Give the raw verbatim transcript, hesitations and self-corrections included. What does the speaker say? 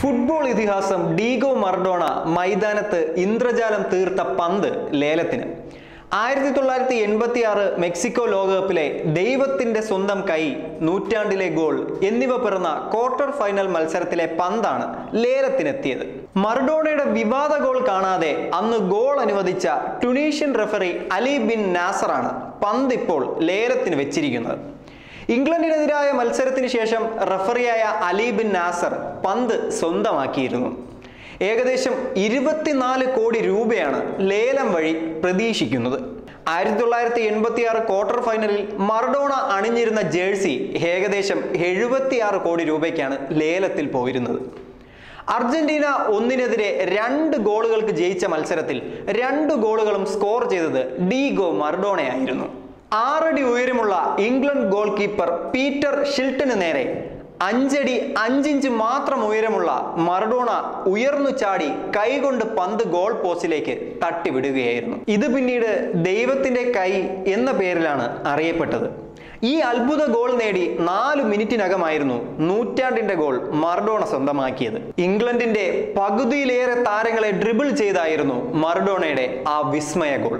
Football ഇതിഹാസം Diego Maradona മൈതാനത്ത് ഇന്ദ്രജാലം തീർത്ത പന്ത് ലേലത്തിന്. ആയിരത്തി തൊള്ളായിരത്തി എൺപത്തി ആറ് മെക്സിക്കോ ലോകകപ്പിലെ ദൈവത്തിൻ്റെ സ്വന്തം കൈ, നൂറ്റാണ്ടിലെ ഗോൾ എന്നിവ പിറന്ന ക്വാർട്ടർ ഫൈനൽ മത്സരത്തിലെ പന്താണ് ലേലത്തിനെത്തിയത്. മറഡോണയുടെ വിവാദ ഗോൾ കാണാതെ അന്ന് ഗോൾ അനുവദിച്ച ട്യൂണീഷ്യൻ റഫറി അലി ബിൻ നാസറാണ് പന്ത് ഇപ്പോൾ ലേലത്തിന് വെച്ചിരിക്കുന്നത്. ഇംഗ്ലണ്ടിനെതിരായ മത്സരത്തിന് ശേഷം റഫറിയായ അലി ബിൻ നാസർ പന്ത് സ്വന്തമാക്കിയിരുന്നു. ഏകദേശം ഇരുപത്തിനാല് കോടി രൂപയാണ് ലേലം വഴി പ്രതീക്ഷിക്കുന്നത്. ആയിരത്തി തൊള്ളായിരത്തി എൺപത്തി ആറ് ക്വാർട്ടർ ഫൈനലിൽ മറഡോണ അണിഞ്ഞിരുന്ന ജേഴ്സി ഏകദേശം എഴുപത്തിയാറ് കോടി രൂപയ്ക്കാണ് ലേലത്തിൽ പോയിരുന്നത്. അർജന്റീന ഒന്നിനെതിരെ രണ്ട് ഗോളുകൾക്ക് ജയിച്ച മത്സരത്തിൽ രണ്ട് ഗോളുകളും സ്കോർ ചെയ്തത് ഡീഗോ മറഡോണയായിരുന്നു. ആറടി ഉയരമുള്ള ഇംഗ്ലണ്ട് ഗോൾ കീപ്പർ പീറ്റർ ഷിൽട്ടന് നേരെ അഞ്ചടി അഞ്ചിഞ്ച് മാത്രം ഉയരമുള്ള മറഡോണ ഉയർന്നു ചാടി കൈകൊണ്ട് പന്ത് ഗോൾ പോസ്റ്റിലേക്ക് തട്ടിവിടുകയായിരുന്നു. ഇത് പിന്നീട് ദൈവത്തിൻ്റെ കൈ എന്ന പേരിലാണ് അറിയപ്പെട്ടത്. ഈ അത്ഭുത ഗോൾ നേടി നാലു മിനിറ്റിനകമായിരുന്നു നൂറ്റാണ്ടിന്റെ ഗോൾ മറഡോണ സ്വന്തമാക്കിയത്. ഇംഗ്ലണ്ടിന്റെ പകുതിയിലേറെ താരങ്ങളെ ഡ്രിബിൾ ചെയ്തായിരുന്നു മറഡോണയുടെ ആ വിസ്മയ ഗോൾ.